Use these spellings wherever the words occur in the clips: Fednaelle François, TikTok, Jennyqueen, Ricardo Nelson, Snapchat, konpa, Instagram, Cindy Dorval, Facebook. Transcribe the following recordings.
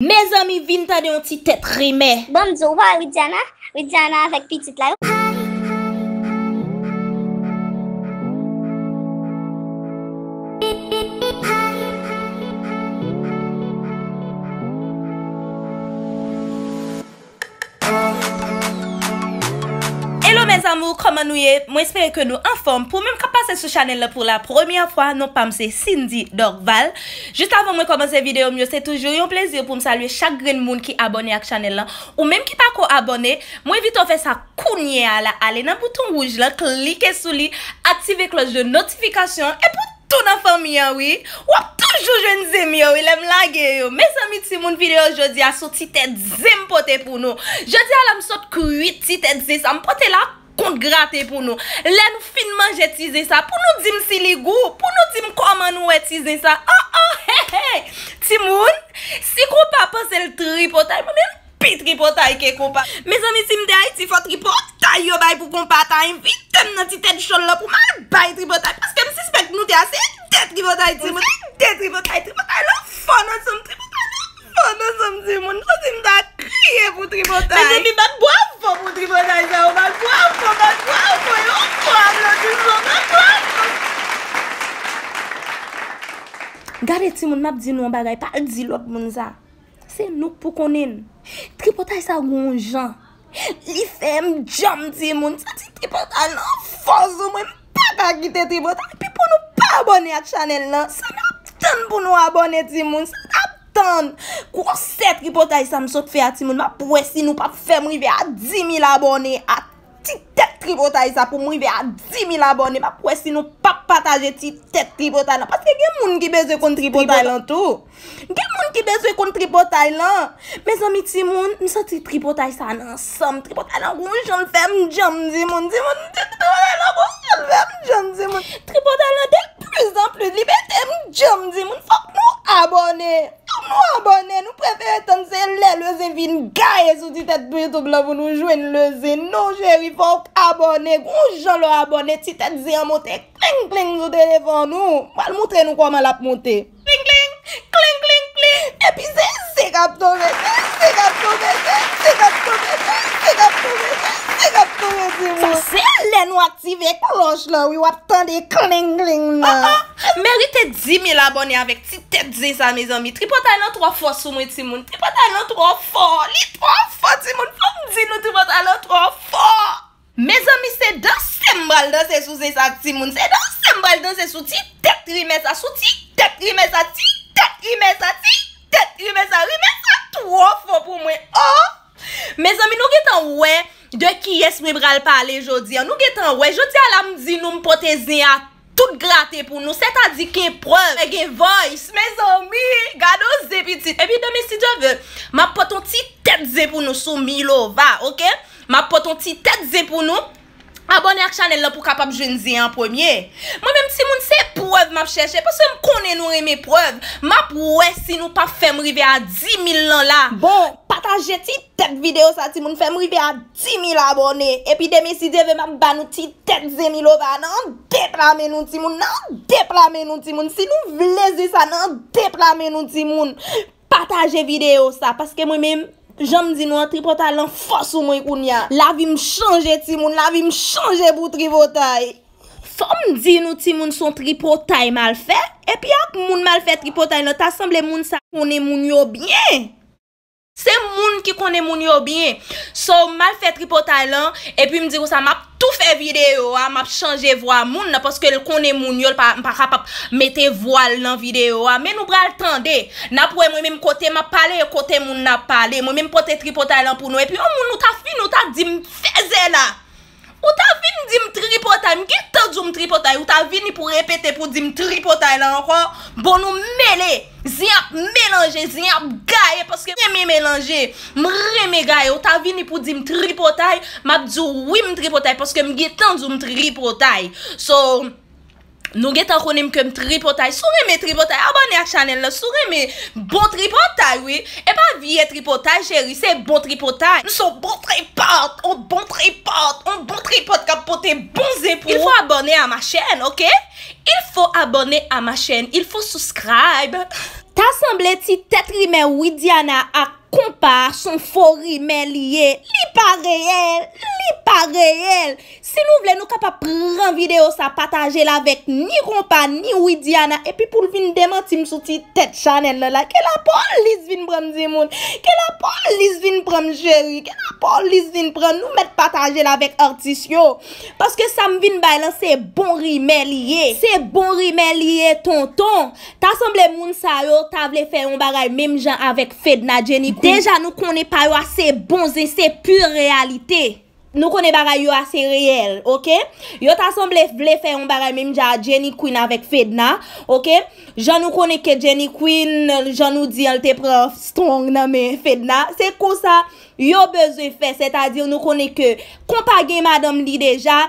Mes amis, vin ta de yon ti tête remè. Bonjour, Rihanna avec petite la. Hello mes amours, comment nous y est? Moi j'espère que nous en forme. Pour même qu'à passer sur channel pour la première fois, non pas c'est Cindy Dorval. Juste avant moi commencer vidéo, mieux c'est toujours un plaisir pour me saluer chaque grain monde qui abonné à channel là ou même qui pas encore abonné. Moi vite on fait ça kounye là, allez dans bouton rouge là, cliquez sur lui, activez cloche de notification et pour tout la famille oui. Wap toujours jeunes amis, oui, l'aime laguer yo. Mes amis, si mon vidéo aujourd'hui a sorti tête zim poté pour nous. Jeudi à la sorte que 8 tête zim, ça me poté là compte gratter pour nous. Là nous finement j'ai teaser ça pour nous dire si les goûts, pour nous dire comment nous teaser ça. Hé hé. Timoun, si konpa pense le tripotaille, même petit tripotaille que konpa. Mes amis, si me dit Haïti faut tripotaille yo bay pour konpa ta invite dans petite tête chol là pour mal bay tripotaille parce que me suspecte nous t'es assez tête tripotaille Timoun. Gardez si mon map dit nous en bagaille, pas dit l'autre monde ça. C'est nous pour qu'on aime. Tripotaille ça gon gens. Li fèm jam ti moun ça dit tripotaille non force moi pas quitter tripotaille puis pour nous pas abonner à channel là. Ça n'attend pour nous abonner ti moun ça attend. Quoi cette tripotaille ça me saute faire ti moun m'a pour si nous pas faire arriver à 10 000 abonnés à tête tripotaille ça pour arriver à 10 000 abonnés m'a pour si nous pas partager ti tête tripotaille parce que moun ki bezwe kon tripotaille lan tout. Gen moun ki bezwe kon tripotaille lan. Mes amis ti moun, m senti tripotaille ça ensemble, tripotaille lan gon j'en fèm jam di moun tripotaille lan gon j'en fèm jam di moun. Tripotaille lan de plus en plus liberté m jam di moun faut nous abonner. Nous abonner, nous préférons tant c'est le zin vinn gaye sous tête plutôt blanc pour nous joindre le zin. Non chéri, faut abonner, gon j'en le abonner, ti tête zin monter. Cling cling sur téléphone nous. Moi montrer nous comment la monter. Cling cling, cling cling cling. Et puis c'est cap tomber, c'est cap tomber, c'est cap tomber, c'est cap tomber, c'est cap tomber. Ça c'est les nous activer cloche là, oui, on attend des cling cling là. Méritez 10 000 abonnés avec petite tête zin ça mes amis. Tripotaille non trois fois sous moi ti moun. Tripotaille non trois fois. Les trois fois ti moun, faut me dire nous tripotaille non trois fois. Mes amis, c'est dans sembal danser sous ces actifs, moun. C'est dans sembal danser sous ti tête rimet ça, sous ti tête rimet ça, ti tête rimet ça, ti tête rimet ça trois fois pour moi. Oh, mes amis, nous getan ouais de qui est-ce me bral parler aujourd'hui. Nous getan ouais, jodi a la me dit nous me porter zin à tout gratter pour nous, c'est-à-dire qu'un preuve, qu'un voice, mes amis, gado zé petit. Et puis demain si Dieu veut, m'a porte ton ti tête zé pour nous sous Milova, OK? Ma poton ti tête zé pour nous. Abonnez à channel là pour capable jeune zé en premier. Moi même si moun c'est preuve m'a chercher parce que me connais nous aimer preuve. M'a pour si nous pas faire arriver à 10 000 ans là. Bon, partagez ti tête vidéo ça ti moun faire arriver à 10 000 abonnés et puis demain si Dieu veut m'a ba nous ti tête zé Milova non déplamer nous ti moun non déplamer nous ti moun si nous voulez ça non déplamer nous ti moun. Partagez vidéo ça parce que moi même j'aime dire nous tripotaille en force ou moi kounya. La vie me changer ti moun, la vie me changer pour tripotaille. Faut me dire nous ti moun son tripotaille mal fait et puis ak moun mal fait tripotaille là ta semble moun ça connaît moun yo bien. C'est moun qui connaît moun yo bien. So mal fait tripotaille là et puis me dire ça m'a tout fait vidéo, m'a changer voix moun parce que le connaît moun yo pas capable mettre voile dans vidéo mais nous bral tendez n'a pour moi même côté m'a parler côté moun n'a parler moi même porter tripotaille là pour nous et puis moun nous t'a fin nous t'a dit me faisait là ou t'a fin dit me tripotaille qui t'a dit me tripotaille ou t'a vini pour répéter pour dire me tripotaille là encore bon nous mêler ziap mélanger ziap gaye parce que j'aime mélanger m'reme gaye ou ta vini pour dire me tripotaille m'a dit oui me tripotaille parce que m'getan dou me tripotaille so nous getan konnen que me tripotaille sou reme tripotaille abonné à channel là sou reme bon tripotaille oui et pas vieux tripotaille chéri c'est bon tripotaille nous sommes bon tripote on bon tripote capoter bon zé pour il faut abonner à ma chaîne OK. Il faut abonner à ma chaîne, il faut subscribe. Ta semble ti tête rime oui Diana ak konpa son faux rime lié. Li pa réel. Si nous voulons nous capable prendre vidéo ça partager là avec ni konpa ni oui Diana et puis pour vinn démentir sou ti tête Chanel là que la police vinn prendre des monde, que la police vinn prendre chéri, que la police vinn prendre nous mettre partager là avec artiste yo parce que ça me vinn bail c'est bon rime lié. C'est bon rime lié tonton. Ta semble moun sa yo ta vle faire un bagay même gens avec Fednaelle Jennyqueen. Déjà nous connaît pas yo assez bons et c'est pure réalité. Nous connaît bagay yo assez réel, OK? Yo ta semblé vle faire un bagay même ja Jennyqueen avec Fedna, OK? J'en nous connaît que Jennyqueen, j'en nous dit elle te prend strong nan mais Fedna, c'est comme ça yo besoin faire, c'est-à-dire nous connaît que compagnie madame li déjà.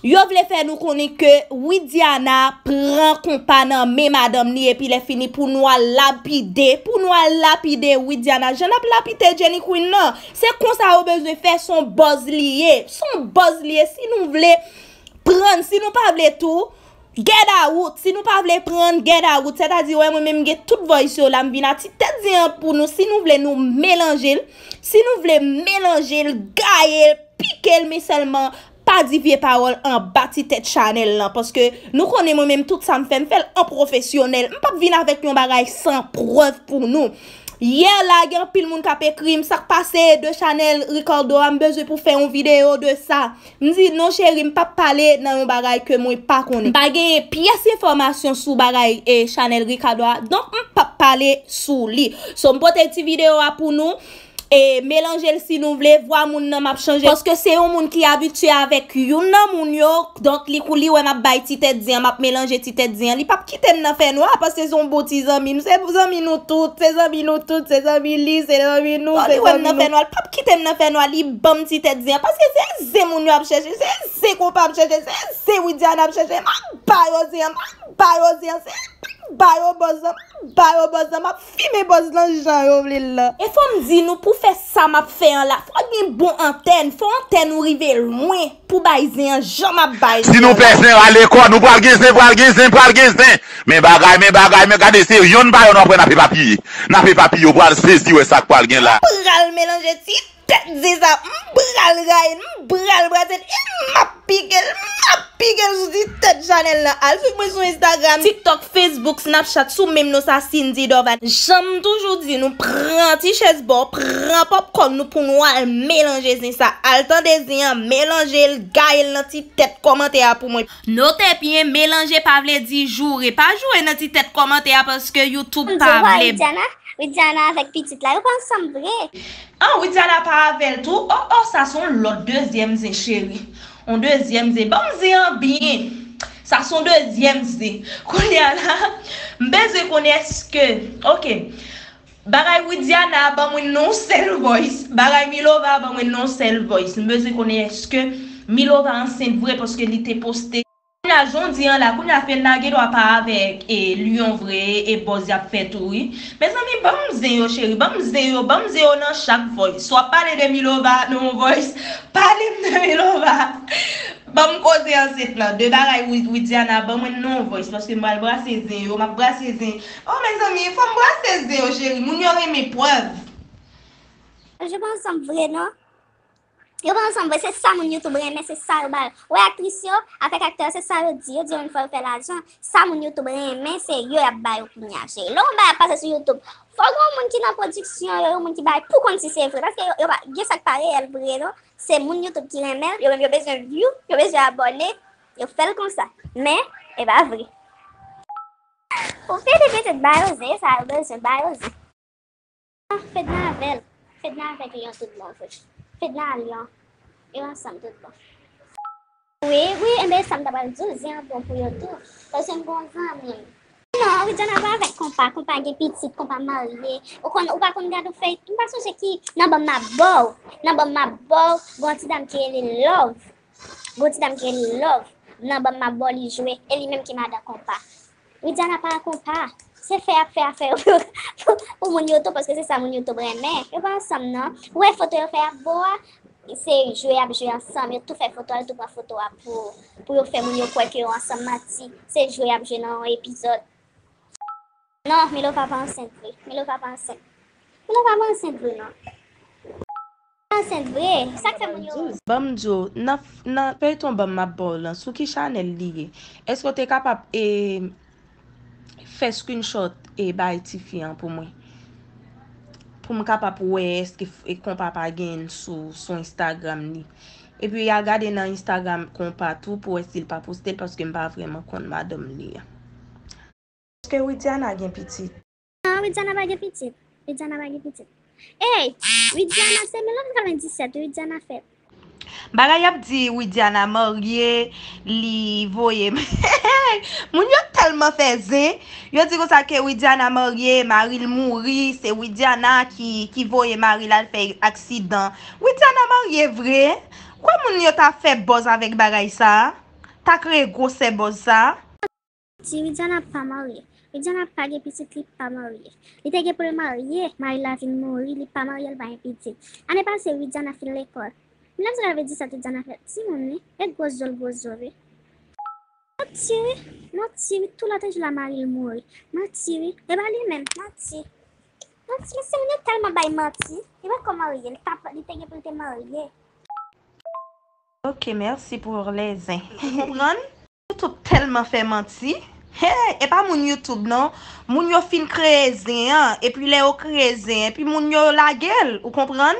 Yo vle faire nous connaître que oui Diana prend konpa nan mais madame ni et puis les fini pour nous lapider oui Diana j'en a lapider Jennyqueen non c'est comme ça au besoin faire son buzz lié si nous voulons prendre si nous pas voulons tout get out si nous pas voulons prendre get out c'est-à-dire ouais moi même get toute voix sur la m'vina ti tête dire pour nous si nous voulons nous mélanger gailler piquer mais seulement pas dit vieille parole en bâti tête Chanel là parce que nous connaissons moi-même tout ça me fait en professionnel pas venir avec un bagage sans preuve pour nous hier là grand pile monde qui écrit ça passé de Chanel Ricardo a besoin pour faire une vidéo de ça me dit non chérie me pas parler dans un bagage que moi pas connais pas gagner pièce information sur bagage et Chanel Ricardo donc pas parler sur lui son petite vidéo pour nous et mélanger si nous voulons voir moun nan m'a changer parce que c'est un monde qui habitué avec yon nan moun yo donc li kouli ouais m'a bay ti tête dien m'a mélanger ti tête dien li pa quitter nan fait noir parce que son beau ti zami c'est zami li c'est zami nous c'est ouais nan fait noir pa quitter nan fait noir li bam ti tête dien parce que c'est moun yo a chercher c'est konpa a chercher c'est oui Diana a chercher m'a bay Bayo boz m'a filmé boz lan jan yo vle la. Et faut me dire nous pour faire ça m'a fait en là. Faut gen bon antenne, faut antenne ou rive loin pour baiser en jan m'a baise. Si nous personne à l'école, nous pral gizin. Mais bagay, regardez c'est yon bayo non prend na papier, yo pral saisir ouais ça pral gen là. Pral mélanger ti tête dis ça, pral rail, m'a piquel sou di tête Chanel là. Al fik moi sur Instagram, TikTok, Facebook, Snapchat sous même nos ça Cindy Dorval. J'aime toujours dire nous prend ti chaise bord, prend popcorn nous pour nous mélanger ça. Al temps désir mélanger le gail nan ti tête commentaire pour moi. Notez bien mélanger pas vle dire jour et pas jouer nan ti tête commentaire parce que YouTube pas vle. Oui Diana avec petite là, on pense vrai. Ah oui Diana pas avec tout. Oh ça sont l'autre deuxième zé chérie. On deuxième zé. Bon zé bien. Ça sont deuxième zé. Konya là. M'beze connaisse que OK. Bagay oui Diana ba mon non seul voice. Bagay Milova ba mon non seul voice. M'beze connaisse que Milova enceinte vrai parce que il était posté la jondi la kounya Fednaelle doit pas avec et lion vrai et boz a fait tout oui mes amis bamzeo chéri bamzeo dans chaque voice soit parler de Milova non voice parler de Milova bam causer enceinte là de bagaille oui Diana bam non voice parce que mal brasser zeo m'a brasser zeo oh mes amis faut brasser zeo chéri moun yo mes preuves je pense en vrai non. Yo pense en vrai c'est ça mon YouTube aime c'est ça le bal. Ouais actrice yo avec acteur c'est ça le dit on faut faire l'argent. Ça mon YouTube aime c'est yo a bail ou cognache. L'on va passer sur YouTube. Faut grand monde qui dans production yo monde qui bail pour qu'on si c'est vrai parce que yo pas gien ça paraît elle vrai non. C'est mon YouTube qui aime yo même yo besoin de view, yo besoin abonné, yo fait comme ça. Mais et va vrai. Pour faire des petites bails ça besoin bails. Fednaelle avec Lyon tout le monde. Fednaelle Lyon, et ensemble tout bon. Oui, mais ça me donne 12 ans pour tout. Parce que c'est un bon ami. Non, oui, j'en avais avec kompa des petites, kompa mariée. Ou pas qu'on garde au fait, on va songer qui. Nan bon ma beau, bon petit dame qui est love. Nan bon ma beau, il joue, et lui-même qui m'a dit kompa. Oui, j'en avais pas kompa. C'est faire pour mon YouTube parce que c'est ça mon YouTube vraiment. Et pas ensemble non. Ouais photo faire bois, c'est jouer ensemble, tout faire photo, tout prendre photo pour faire mon yo quoi que ensemble mati, c'est jouer à jouer dans un épisode. Non, Milo papa enceinte vrai. Milo papa enceinte. Milo papa enceinte vrai non. Enceinte vrai. Ça que mon yo. Bamjo, na paye ton bam ma bol, sous qui Chanel lié. Est-ce que tu es capable et faire screenshot et bail tifiant pour moi? Pour me capable ouais, est-ce que konpa pa gagne sur son Instagram ni. Et puis il a regardé dans Instagram konpa tout pour est-ce qu'il pas posté parce que pas vraiment compte madame li. Est-ce que Widiana a bien petit? Non, Widiana n'a pas petit. Widiana n'a pas petit. Hey, Widiana, c'est 1997, Widiana fait. Bagay ap di Widiana marié, li voye. Moun yo tellement faisé. Yo di comme ça que Widiana marié, Marie mouri, c'est Widiana qui voye Marie là fait accident. Widiana marié vrai? Quoi moun yo t'a fait boss avec bagay ça? T'a créé gros c'est boss ça? Si Widiana pas marié. Widiana pas de petite clip pas mariée. Il était pour le marier, Marie la ville mourir, il pas marié, elle va petite. Année passée, Widiana fait l'école. Mais là, vous avez dit ça, Widiana fait. Si mon nez, elle gozole. M'a tiré, tout la tête de la Marie mourir. M'a tiré, et bien lui-même, m'a tiré, c'est mon nez tellement baille menti. Il va comme marié, il était pour le marier. Ok, merci pour les uns. Vous comprenez? YouTube tellement fait mentir. Hey, et pas mon YouTube non, mon yo fin créé hein? Et puis les au créé et puis mon yo la gueule, vous comprenez?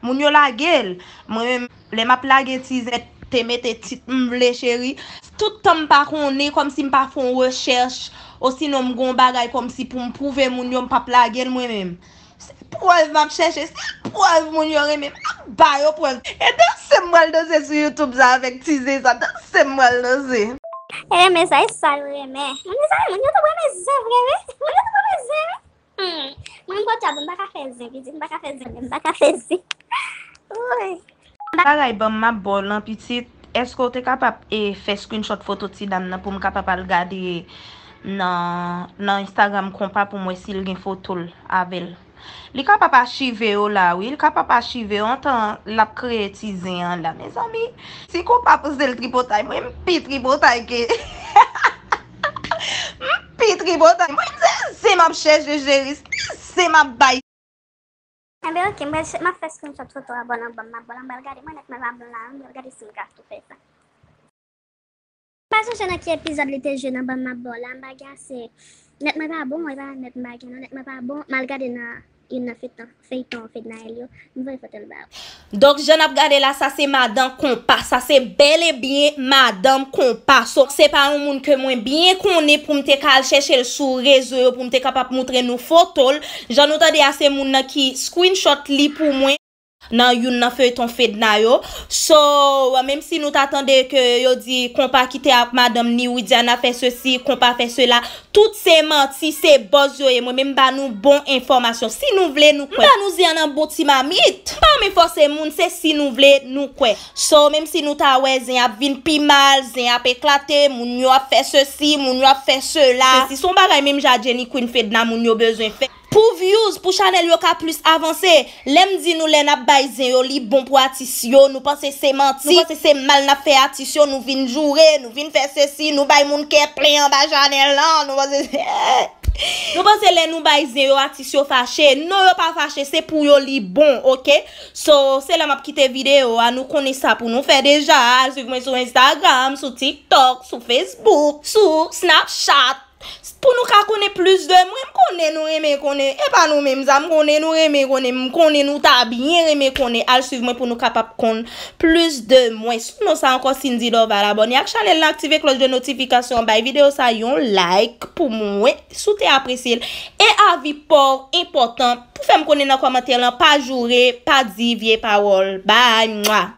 Mon yo la gueule. Moi même les m'a plagué te mette tit m'vle chéri. Tout temps pas connait comme si m'pas font recherche, aussi non m'gon bagay comme si pour m'prouver mon yo m'pas plagué moi même. Preuve m'a chercher, c'est preuve mon yo même. Ba yo preuve. Et danse moi le sur YouTube ça avec teaser ça, danse moi le. Eh mais ça est sale mais mon yo t'vois mes zèvres mais mon yo t'vois mes zèvres m'pas ka faire zèvres oui pareil bon ma bol en petite est-ce que tu es capable et faire screenshot photo ti dame nan pour me capable regarder dans Instagram konpa pour moi s'il gen photo avec li capable archiver là oui il capable archiver en temps l'a créer tizen là mes amis si konpa poser le tripotaille moi petit tripotaille moi c'est m'a chercher géris c'est m'a bail et bien OK m'a fait screenshot photo à bon regarder moi avec ma blonde là regarder si gars tout fait ça pas ce genre qui épisode l'été jeune dans ma blonde là m'a gassé nettement pas bon, nettement pas bon, malgré une Fednaelle, nous voulons faire le bar. Donc, je n'ai regardé là, ça c'est madame konpa, ça c'est bel et bien madame konpa. So, c'est pas un monde que moi bien connais pour me chercher sur réseau, pour me capable montrer nos photos. J'en entendais à ces monde qui screenshot li pour moi. Nan yon nan feuilleton Fednaelle. So, même si nous t'attendait que yo di konpa quitter avec madame ni Widiana fait ceci, konpa fait cela, toutes ces menti, ces boss yo et moi même ba nous bon information. Si nous voulons nous quoi. Ba nous y en bon ti mamite. Pas me forcer moun, c'est si nous voulons nous quoi. So, même si nous ta ouais zin a vinn pi mal, zin a éclaté, moun yo a fait ceci, moun yo a fait cela. Si son bagay même ja Jennyqueen Fednaelle moun yo besoin fait. Pour views, pour Chanel yo ka plus avancé. L'aime dit nous l'en a baisé yo li bon pour attisio. Nous pensons c'est menti. Nous pensons c'est mal n'a fait attisio. Nous vin jouer, nous vin faire ceci. Nous bail moun ke plein en bas Chanel là. Nous pensons les nous baisé yo attisio fâché. Non yo pas fâché, c'est pour yo li bon, OK? So c'est là m'a quitté vidéo. Nous connaissons ça pour nous faire déjà. Suivez-moi sur Instagram, sur TikTok, sur Facebook, sur Snapchat. Pour nous ka connaît plus de moi connaît nous aimer connaît et pas nous même ça connaît nous aimer connaît nous ta bien aimer connaît al suivre moi pour nous capable connaît plus de moi sinon ça encore Cindy Dorval abonné à Chanel activer cloche de notification by vidéo ça yon like pour moi sou te apprécier et avis pour important pour faire me connaître dans commentaire pas jouer pas dire vieux parole bye moi.